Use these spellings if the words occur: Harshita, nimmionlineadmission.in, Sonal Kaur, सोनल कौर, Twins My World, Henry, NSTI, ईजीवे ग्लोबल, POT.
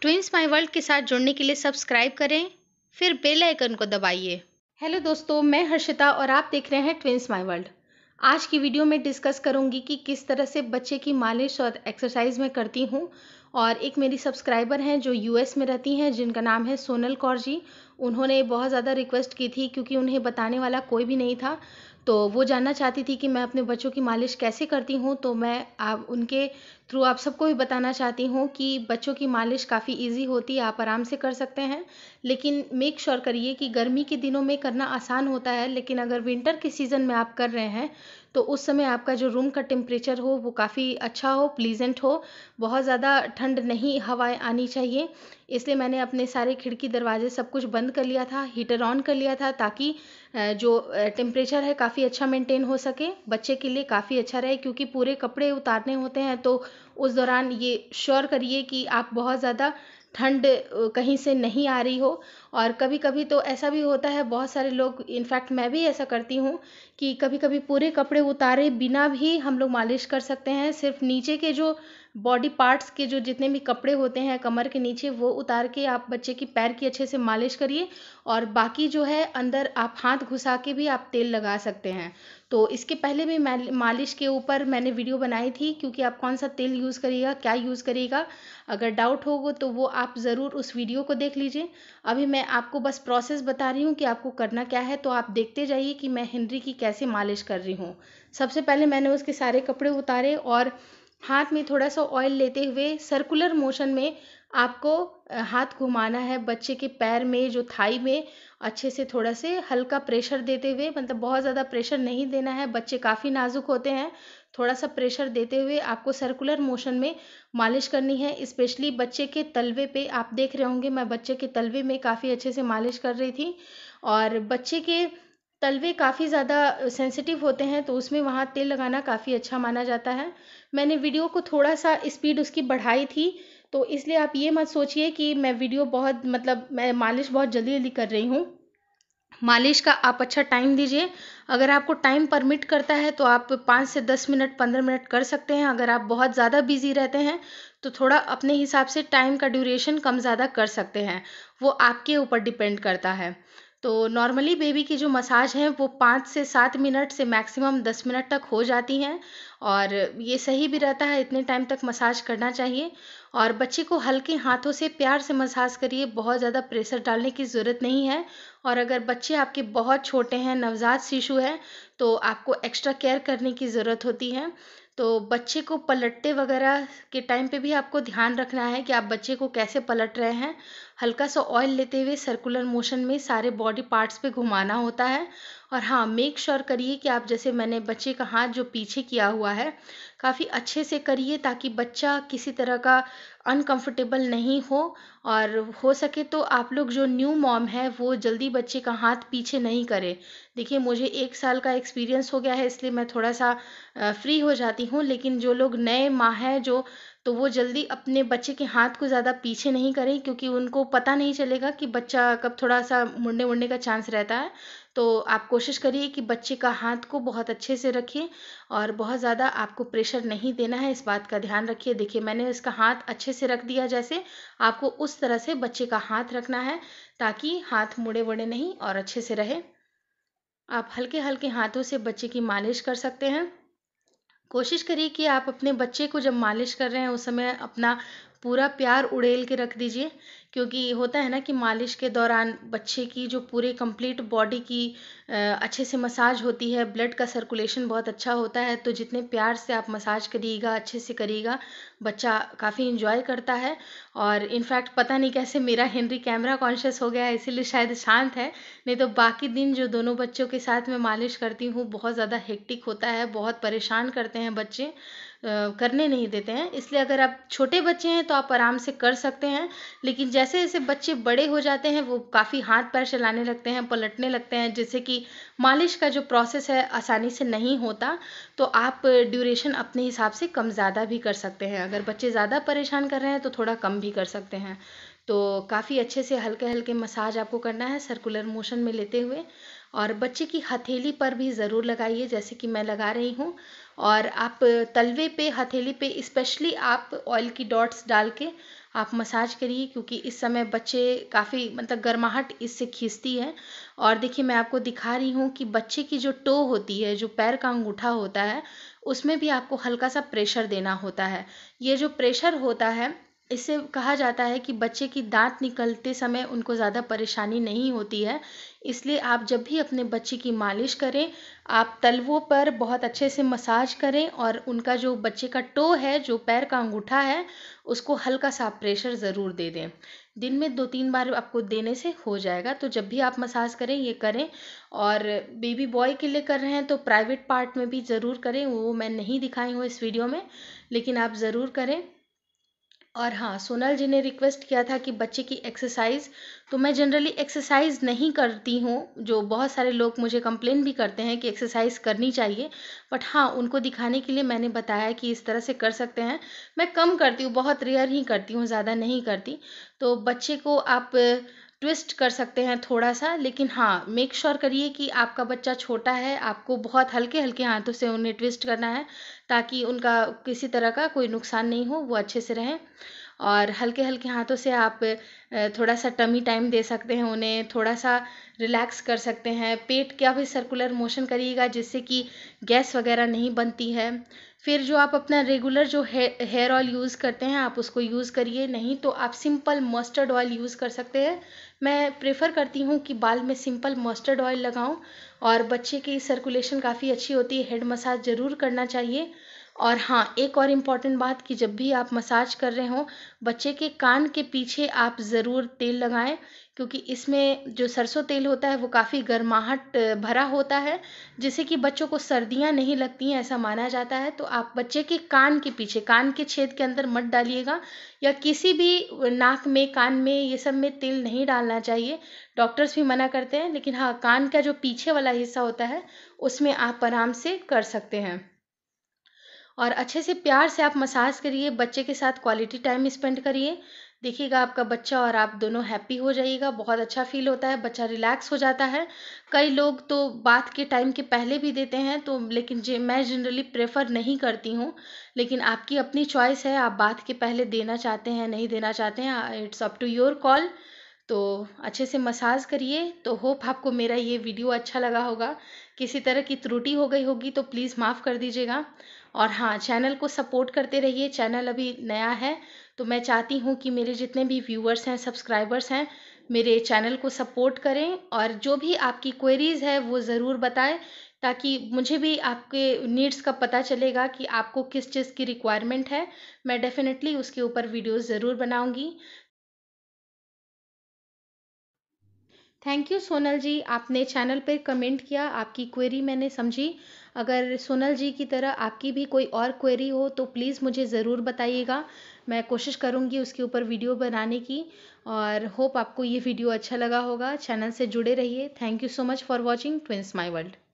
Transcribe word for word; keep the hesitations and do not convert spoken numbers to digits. Twins my world के साथ जुड़ने के लिए सब्सक्राइब करें, फिर बेल आइकन को दबाइए। हेलो दोस्तों, मैं हर्षिता और आप देख रहे हैं ट्विंस माय वर्ल्ड। आज की वीडियो में डिस्कस करूंगी कि किस तरह से बच्चे की मालिश और एक्सरसाइज में करती हूँ। और एक मेरी सब्सक्राइबर हैं जो यूएस में रहती हैं, जिनका नाम है सोनल कौर जी। उन्होंने बहुत ज़्यादा रिक्वेस्ट की थी क्योंकि उन्हें बताने वाला कोई भी नहीं था, तो वो जानना चाहती थी कि मैं अपने बच्चों की मालिश कैसे करती हूँ। तो मैं आप उनके थ्रू आप सबको भी बताना चाहती हूँ कि बच्चों की मालिश काफ़ी इजी होती है, आप आराम से कर सकते हैं। लेकिन मेक श्योर करिए कि गर्मी के दिनों में करना आसान होता है, लेकिन अगर विंटर के सीज़न में आप कर रहे हैं तो उस समय आपका जो रूम का टेम्परेचर हो वो काफ़ी अच्छा हो, प्लीजेंट हो, बहुत ज़्यादा ठंड नहीं हवाएं आनी चाहिए। इसलिए मैंने अपने सारे खिड़की दरवाजे सब कुछ बंद कर लिया था, हीटर ऑन कर लिया था, ताकि जो टेम्परेचर है काफ़ी अच्छा मेंटेन हो सके, बच्चे के लिए काफ़ी अच्छा रहे। क्योंकि पूरे कपड़े उतारने होते हैं, तो उस दौरान ये श्योर करिए कि आप बहुत ज़्यादा ठंड कहीं से नहीं आ रही हो। और कभी कभी तो ऐसा भी होता है, बहुत सारे लोग, इनफैक्ट मैं भी ऐसा करती हूँ कि कभी कभी पूरे कपड़े उतारे बिना भी हम लोग मालिश कर सकते हैं। सिर्फ नीचे के जो बॉडी पार्ट्स के जो जितने भी कपड़े होते हैं कमर के नीचे, वो उतार के आप बच्चे की पैर की अच्छे से मालिश करिए। और बाकी जो है अंदर आप हाथ घुसा के भी आप तेल लगा सकते हैं। तो इसके पहले भी मालिश के ऊपर मैंने वीडियो बनाई थी, क्योंकि आप कौन सा तेल यूज़ करिएगा, क्या यूज़ करिएगा, अगर डाउट होगा तो वो आप ज़रूर उस वीडियो को देख लीजिए। अभी मैं आपको बस प्रोसेस बता रही हूँ कि आपको करना क्या है। तो आप देखते जाइए कि मैं हेनरी की कैसे मालिश कर रही हूँ। सबसे पहले मैंने उसके सारे कपड़े उतारे और हाथ में थोड़ा सा ऑयल लेते हुए सर्कुलर मोशन में आपको हाथ घुमाना है बच्चे के पैर में, जो थाई में अच्छे से थोड़ा से हल्का प्रेशर देते हुए, मतलब बहुत ज़्यादा प्रेशर नहीं देना है, बच्चे काफ़ी नाजुक होते हैं। थोड़ा सा प्रेशर देते हुए आपको सर्कुलर मोशन में मालिश करनी है, स्पेशली बच्चे के तलवे पे। आप देख रहे होंगे मैं बच्चे के तलवे में काफ़ी अच्छे से मालिश कर रही थी। और बच्चे के तलवे काफ़ी ज़्यादा सेंसिटिव होते हैं, तो उसमें वहाँ तेल लगाना काफ़ी अच्छा माना जाता है। मैंने वीडियो को थोड़ा सा स्पीड उसकी बढ़ाई थी, तो इसलिए आप ये मत सोचिए कि मैं वीडियो बहुत, मतलब मैं मालिश बहुत जल्दी जल्दी कर रही हूँ। मालिश का आप अच्छा टाइम दीजिए। अगर आपको टाइम परमिट करता है तो आप पाँच से दस मिनट पंद्रह मिनट कर सकते हैं। अगर आप बहुत ज़्यादा बिजी रहते हैं तो थोड़ा अपने हिसाब से टाइम का ड्यूरेशन कम ज़्यादा कर सकते हैं, वो आपके ऊपर डिपेंड करता है। तो नॉर्मली बेबी की जो मसाज है वो पाँच से सात मिनट से मैक्सिमम दस मिनट तक हो जाती हैं, और ये सही भी रहता है, इतने टाइम तक मसाज करना चाहिए। और बच्चे को हल्के हाथों से प्यार से मसाज करिए, बहुत ज़्यादा प्रेशर डालने की ज़रूरत नहीं है। और अगर बच्चे आपके बहुत छोटे हैं, नवजात शिशु है, तो आपको एक्स्ट्रा केयर करने की ज़रूरत होती है। तो बच्चे को पलटते वगैरह के टाइम पे भी आपको ध्यान रखना है कि आप बच्चे को कैसे पलट रहे हैं। हल्का सा ऑयल लेते हुए सर्कुलर मोशन में सारे बॉडी पार्ट्स पे घुमाना होता है। और हाँ, मेक श्योर करिए कि आप, जैसे मैंने बच्चे का हाथ जो पीछे किया हुआ है, काफ़ी अच्छे से करिए ताकि बच्चा किसी तरह का अनकंफर्टेबल नहीं हो। और हो सके तो आप लोग जो न्यू मॉम है वो जल्दी बच्चे का हाथ पीछे नहीं करे। देखिए, मुझे एक साल का एक्सपीरियंस हो गया है, इसलिए मैं थोड़ा सा फ्री हो जाती हूँ। लेकिन जो लोग नए माँ हैं जो, तो वो जल्दी अपने बच्चे के हाथ को ज़्यादा पीछे नहीं करें, क्योंकि उनको पता नहीं चलेगा कि बच्चा कब थोड़ा सा मुड़ने मुड़ने का चांस रहता है। तो आप कोशिश करिए कि बच्चे का हाथ को बहुत अच्छे से रखिए और बहुत ज़्यादा आपको प्रेशर नहीं देना है, इस बात का ध्यान रखिए। देखिए, मैंने इसका हाथ अच्छे से रख दिया, जैसे आपको उस तरह से बच्चे का हाथ रखना है ताकि हाथ मुड़े वुड़े नहीं और अच्छे से रहे। आप हल्के हल्के हाथों से बच्चे की मालिश कर सकते हैं। कोशिश करिए कि आप अपने बच्चे को जब मालिश कर रहे हैं उस समय अपना पूरा प्यार उड़ेल के रख दीजिए, क्योंकि होता है ना कि मालिश के दौरान बच्चे की जो पूरे कंप्लीट बॉडी की अच्छे से मसाज होती है, ब्लड का सर्कुलेशन बहुत अच्छा होता है। तो जितने प्यार से आप मसाज करिएगा, अच्छे से करिएगा, बच्चा काफ़ी इंजॉय करता है। और इनफैक्ट पता नहीं कैसे मेरा हेनरी कैमरा कॉन्शियस हो गया है, इसीलिए शायद शांत है, नहीं तो बाकी दिन जो दोनों बच्चों के साथ मैं मालिश करती हूँ बहुत ज़्यादा हेक्टिक होता है, बहुत परेशान करते हैं बच्चे, करने नहीं देते हैं। इसलिए अगर आप छोटे बच्चे हैं तो आप आराम से कर सकते हैं, लेकिन जैसे जैसे बच्चे बड़े हो जाते हैं वो काफ़ी हाथ पैर चलाने लगते हैं, पलटने लगते हैं, जिससे कि मालिश का जो प्रोसेस है आसानी से नहीं होता। तो आप ड्यूरेशन अपने हिसाब से कम ज़्यादा भी कर सकते हैं, अगर बच्चे ज़्यादा परेशान कर रहे हैं तो थोड़ा कम भी कर सकते हैं। तो काफ़ी अच्छे से हल्के हल्के मसाज आपको करना है सर्कुलर मोशन में लेते हुए। और बच्चे की हथेली पर भी ज़रूर लगाइए, जैसे कि मैं लगा रही हूँ। और आप तलवे पे, हथेली पे स्पेशली आप ऑयल की डॉट्स डाल के आप मसाज करिए, क्योंकि इस समय बच्चे काफ़ी मतलब गर्माहट इससे खींचती है। और देखिए मैं आपको दिखा रही हूँ कि बच्चे की जो टो होती है, जो पैर का अंगूठा होता है, उसमें भी आपको हल्का सा प्रेशर देना होता है। ये जो प्रेशर होता है इससे कहा जाता है कि बच्चे की दांत निकलते समय उनको ज़्यादा परेशानी नहीं होती है। इसलिए आप जब भी अपने बच्चे की मालिश करें, आप तलवों पर बहुत अच्छे से मसाज करें और उनका जो बच्चे का टो है, जो पैर का अंगूठा है, उसको हल्का सा प्रेशर ज़रूर दे दें। दिन में दो तीन बार आपको देने से हो जाएगा। तो जब भी आप मसाज करें ये करें। और बेबी बॉय के लिए कर रहे हैं तो प्राइवेट पार्ट में भी ज़रूर करें, वो मैं नहीं दिखाई हूँ इस वीडियो में, लेकिन आप ज़रूर करें। और हाँ, सोनल जी ने रिक्वेस्ट किया था कि बच्चे की एक्सरसाइज, तो मैं जनरली एक्सरसाइज नहीं करती हूँ। जो बहुत सारे लोग मुझे कंप्लेन भी करते हैं कि एक्सरसाइज करनी चाहिए, बट हाँ, उनको दिखाने के लिए मैंने बताया कि इस तरह से कर सकते हैं। मैं कम करती हूँ, बहुत रेयर ही करती हूँ, ज़्यादा नहीं करती। तो बच्चे को आप ट्विस्ट कर सकते हैं थोड़ा सा, लेकिन हाँ मेक श्योर करिए कि आपका बच्चा छोटा है, आपको बहुत हल्के हल्के हाथों से उन्हें ट्विस्ट करना है ताकि उनका किसी तरह का कोई नुकसान नहीं हो, वो अच्छे से रहें। और हल्के हल्के हाथों से आप थोड़ा सा टमी टाइम दे सकते हैं, उन्हें थोड़ा सा रिलैक्स कर सकते हैं। पेट का भी सर्कुलर मोशन करिएगा जिससे कि गैस वगैरह नहीं बनती है। फिर जो आप अपना रेगुलर जो हेयर ऑयल यूज़ करते हैं आप उसको यूज़ करिए, नहीं तो आप सिंपल मस्टर्ड ऑयल यूज़ कर सकते हैं। मैं प्रेफर करती हूँ कि बाल में सिंपल मस्टर्ड ऑयल लगाऊं। और बच्चे की सर्कुलेशन काफ़ी अच्छी होती है, हेड मसाज ज़रूर करना चाहिए। और हाँ, एक और इम्पॉर्टेंट बात कि जब भी आप मसाज कर रहे हो बच्चे के कान के पीछे आप ज़रूर तेल लगाएं, क्योंकि इसमें जो सरसों तेल होता है वो काफ़ी गर्माहट भरा होता है, जिससे कि बच्चों को सर्दियां नहीं लगती हैं ऐसा माना जाता है। तो आप बच्चे के कान के पीछे, कान के छेद के अंदर मत डालिएगा, या किसी भी नाक में, कान में, ये सब में तेल नहीं डालना चाहिए, डॉक्टर्स भी मना करते हैं। लेकिन हाँ, कान का जो पीछे वाला हिस्सा होता है उसमें आप आराम से कर सकते हैं। और अच्छे से प्यार से आप मसाज करिए, बच्चे के साथ क्वालिटी टाइम स्पेंड करिए। देखिएगा आपका बच्चा और आप दोनों हैप्पी हो जाइएगा, बहुत अच्छा फील होता है, बच्चा रिलैक्स हो जाता है। कई लोग तो बात के टाइम के पहले भी देते हैं, तो लेकिन जे मैं जनरली प्रेफर नहीं करती हूँ, लेकिन आपकी अपनी चॉइस है, आप बात के पहले देना चाहते हैं नहीं देना चाहते हैं, it's up to your call. तो अच्छे से मसाज करिए। तो होप आपको मेरा ये वीडियो अच्छा लगा होगा। किसी तरह की त्रुटि हो गई होगी तो प्लीज़ माफ़ कर दीजिएगा। और हाँ, चैनल को सपोर्ट करते रहिए, चैनल अभी नया है तो मैं चाहती हूँ कि मेरे जितने भी व्यूअर्स हैं, सब्सक्राइबर्स हैं, मेरे चैनल को सपोर्ट करें। और जो भी आपकी क्वेरीज़ है वो ज़रूर बताएं, ताकि मुझे भी आपके नीड्स का पता चलेगा कि आपको किस चीज़ की रिक्वायरमेंट है। मैं डेफिनेटली उसके ऊपर वीडियोज़ ज़रूर बनाऊँगी। थैंक यू सोनल जी, आपने चैनल पर कमेंट किया, आपकी क्वेरी मैंने समझी। अगर सोनल जी की तरह आपकी भी कोई और क्वेरी हो तो प्लीज़ मुझे ज़रूर बताइएगा, मैं कोशिश करूँगी उसके ऊपर वीडियो बनाने की। और होप आपको ये वीडियो अच्छा लगा होगा। चैनल से जुड़े रहिए। Thank you so much for watching twins my world.